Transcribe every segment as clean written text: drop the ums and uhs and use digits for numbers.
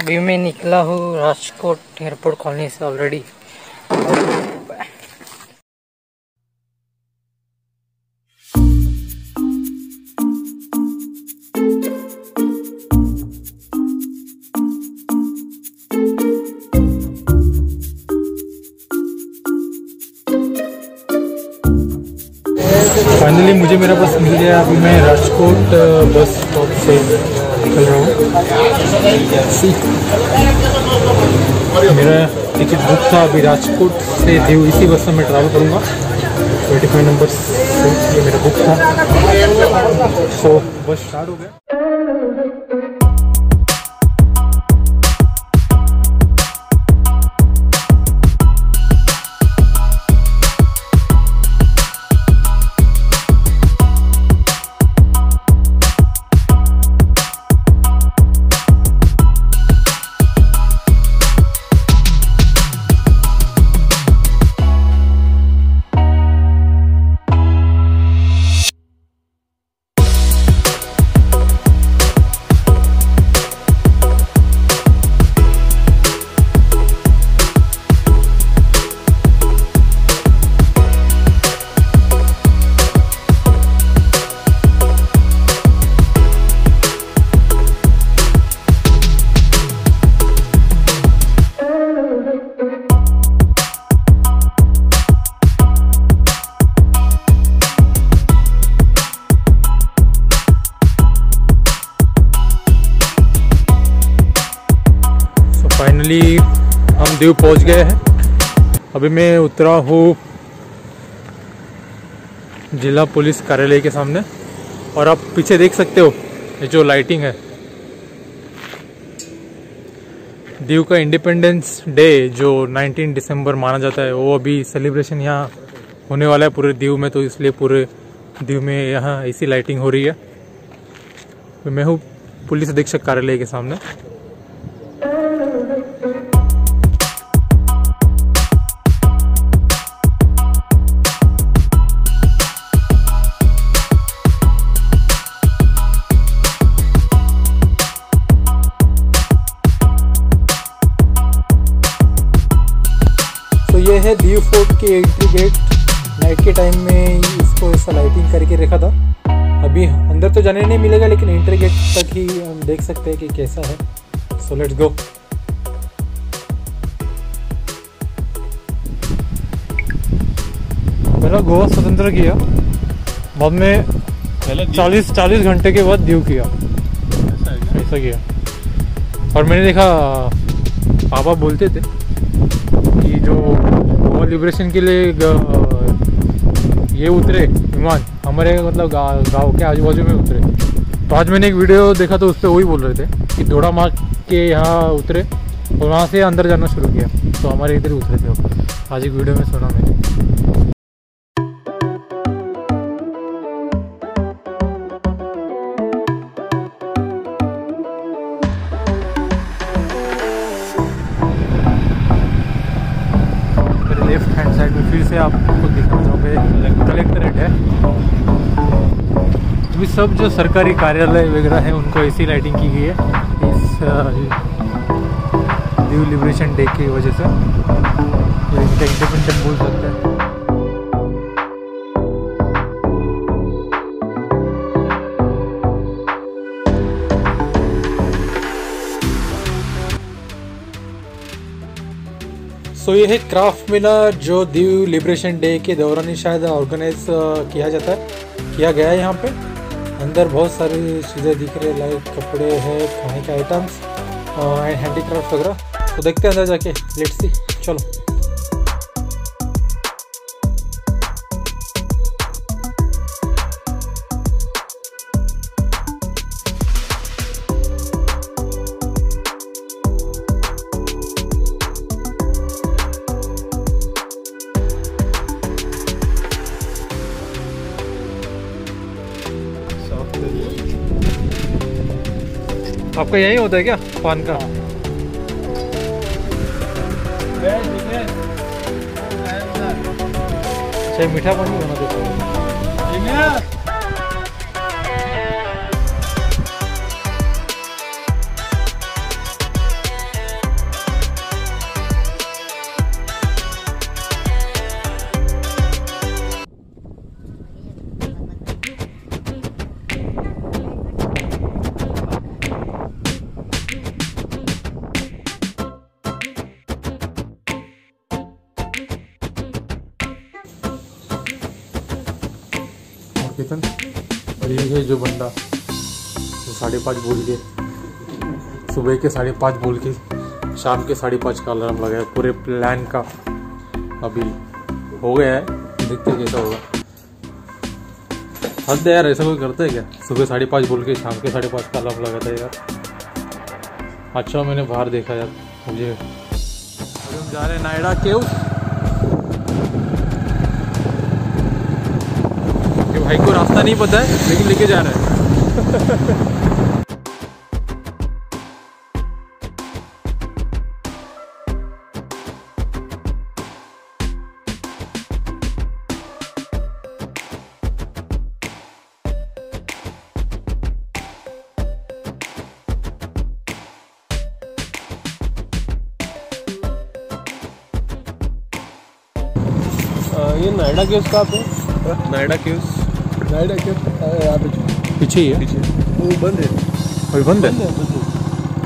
अभी मैं निकला हूँ राजकोट एयरपोर्ट कॉलोनी से ऑलरेडी। फाइनली मुझे मेरा बस मिल गया। अभी मैं राजकोट बस स्टॉप से निकल रहा हूँ। मेरा टिकट बुक था। अभी राजकोट से दीव इसी बस से मैं ट्रैवल करूँगा। 25 नंबर से ये मेरा बुक था। सो बस स्टार्ट हो गया। हम दीव पहुंच गए हैं। अभी मैं उतरा हूँ जिला पुलिस कार्यालय के सामने और आप पीछे देख सकते हो ये जो लाइटिंग है दीव का इंडिपेंडेंस डे जो 19 दिसंबर माना जाता है वो अभी सेलिब्रेशन यहाँ होने वाला है पूरे दीव में, तो इसलिए पूरे दीव में यहाँ ऐसी लाइटिंग हो रही है। मैं हूँ पुलिस अधीक्षक कार्यालय के सामने। ये है दीव फोर्ट के एंट्री गेट। नाइट के टाइम में इसको ऐसा लाइटिंग करके रखा था। अभी अंदर तो जाने नहीं मिलेगा लेकिन एंट्री गेट तक ही हम देख सकते हैं कि कैसा है। So let's go. पहला गोवा स्वतंत्र किया, बाद में 40 घंटे के बाद दीव किया, ऐसा किया। और मैंने देखा पापा बोलते थे कि जो गोवा लिबरेशन के लिए ये उतरे विमान हमारे मतलब गाँव के आजू बाजू में उतरे, तो आज मैंने एक वीडियो देखा तो उस पर वही बोल रहे थे कि दौड़ा मार के यहाँ उतरे और वहाँ से अंदर जाना शुरू किया, तो हमारे इधर उतरे थे। आज एक वीडियो में सुना मैंने। फिर से आपको दिखा रहा कलेक्ट्रेट है। अभी सब जो सरकारी कार्यालय वगैरह है उनको ऐसी लाइटिंग की गई है इस ड्यू लिबरेशन डे की वजह से, तो इसका इंडिपेंडेंट बोल सकते हैं। तो ये है क्राफ्ट मेला जो दीव लिबरेशन डे के दौरान ही शायद ऑर्गेनाइज किया गया है। यहाँ पे अंदर बहुत सारी चीज़ें दिख रही है, लाइक कपड़े हैं, खाने के आइटम्स एंड हैंडीक्राफ्ट वगैरह। तो देखते हैं अंदर जाके, लेट्स सी। चलो आपका यही होता है क्या पान का? अच्छा मीठा पानी होना चाहिए। किचन। और ये है जो बंदा जो 5:30 बोल के सुबह के 5:30 बोल के शाम के 5:30 का अलार्म लगाया। पूरे प्लान का अभी हो गया है, देखते कैसा होगा। हद है यार, ऐसा कोई करता है क्या? सुबह 5:30 बोल के शाम के 5:30 का अलार्म लगाता है यार। अच्छा मैंने बाहर देखा यार, मुझे हम जा रहे हैं नायडा केव्स। भाई को रास्ता नहीं पता है लेकिन लेके जा रहा है। ये नायडा केव्स कहाँ पे? नायडा केव्स पीछे ही है। पीछे वो बंद है। अभी बंद है?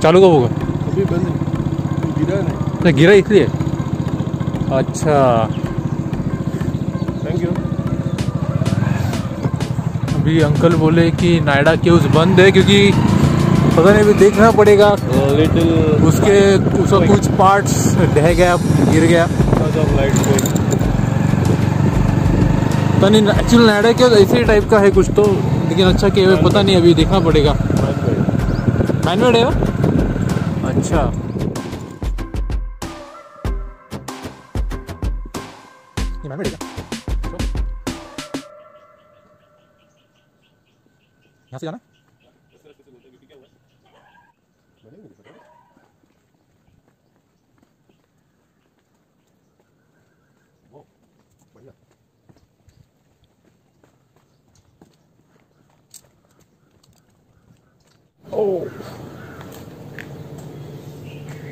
चालू कब होगा? अभी बंद है, गिरा नहीं। नहीं गिरा इसलिए? अच्छा थैंक यू। अभी अंकल बोले कि नायडा केव्स बंद है क्योंकि पता नहीं, अभी देखना पड़ेगा। लिटिल उसका कुछ पार्ट्स ढह गया, गिर गया। लाइट पता नहीं, एक्चुअल नायडा केव्स ऐसे टाइप का है कुछ तो, लेकिन अच्छा कि पता नहीं, अभी देखना पड़ेगा। मैनमेड है ना? अच्छा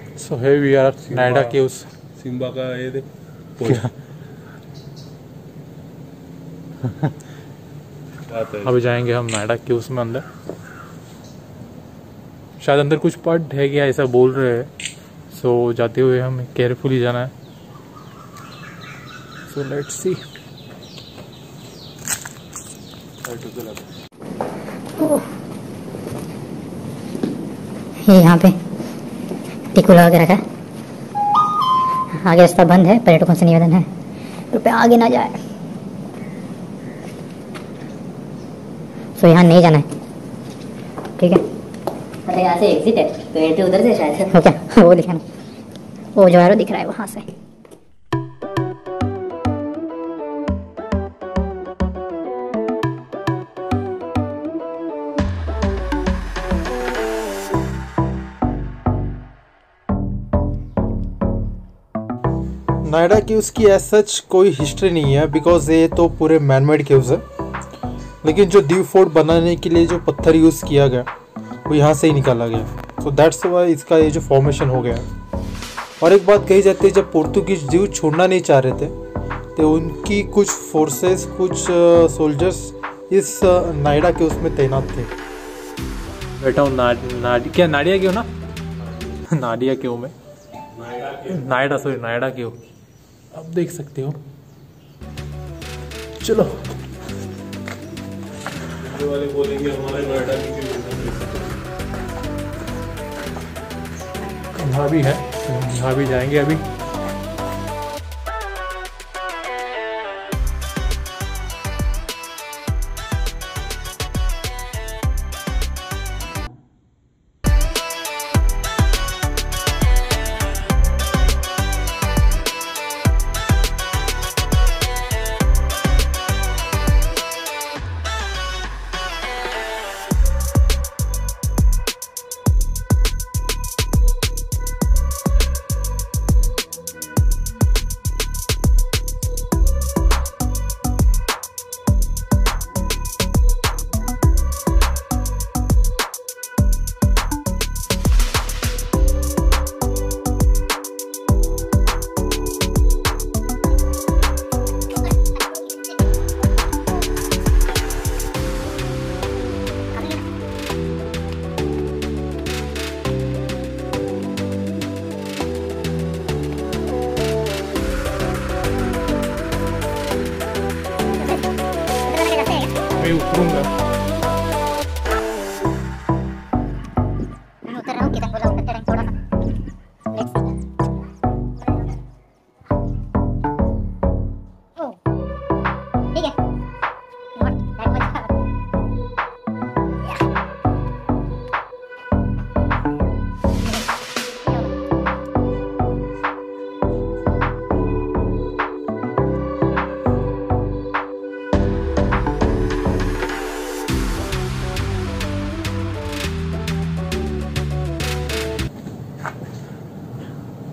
यहाँ से जाना नायडा केव्स। सिम्बा का ये देख अभी जाएंगे हम नायडा केव्स में अंदर। शायद अंदर कुछ पार्ट ढह गया ऐसा बोल रहे हैं, सो जाते हुए हमें केयरफुली जाना है। So let's see. यहाँ पे टिकू लगा के रखा है। आगे रास्ता बंद है, पर्यटकों से निवेदन है कृपया आगे ना जाए। सो यहाँ नहीं जाना है, ठीक है? अरे यहाँ से एग्जिट है तो एंट्री उधर से शायद। ओके वो दिखा ना, वो जो है दिख रहा है वहाँ से। नायडा केव्स की एज सच कोई हिस्ट्री नहीं है बिकॉज ये तो पूरे मैनमेड केव्स है, लेकिन जो दीव फोर्ट बनाने के लिए जो पत्थर यूज़ किया गया वो यहाँ से ही निकाला गया। सो दैट्स वाई इसका ये जो फॉर्मेशन हो गया। और एक बात कही जाती है, जब पोर्तुगीज दीव छोड़ना नहीं चाह रहे थे तो उनकी कुछ फोर्सेस, कुछ सोल्जर्स इस नायडा केव्स में तैनात थे। बैठा हूँ नाडिया केव्स ना नाडिया केव्स में, नायडा केव्स आप देख सकते हो। चलो वाले बोलेंगे हमारे नायडा की यहाँ भी है, यहाँ भी जाएंगे अभी।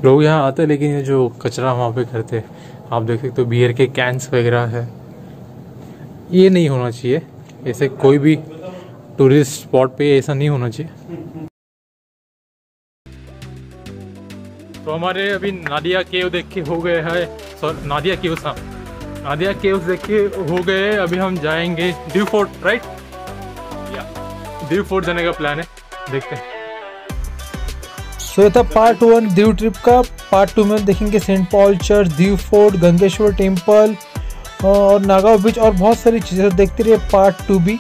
लोग यहाँ आते हैं, लेकिन ये जो कचरा वहाँ पे करते हैं, आप देख सकते हो बियर के कैंस वगैरह है, ये नहीं होना चाहिए। ऐसे कोई भी टूरिस्ट स्पॉट पे ऐसा नहीं होना चाहिए। तो हमारे अभी नादिया केव देख के हो गए है, सॉरी नादिया केव्स, हाँ नादिया केव्स देख के हो गए। अभी हम जाएंगे ड्यू फोर्ट, राइट, या ड्यू फोर्ट जाने का प्लान है, देखते हैं। तो ये था पार्ट 1 दीव ट्रिप का। पार्ट 2 में देखेंगे Saint Paul church, Diu fort, Gangeshwar temple और नागाव बीच और बहुत सारी चीज़ें। देखते रहिए पार्ट 2 भी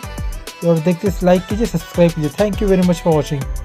और देखते, लाइक कीजिए, सब्सक्राइब कीजिए। Thank you very much for watching.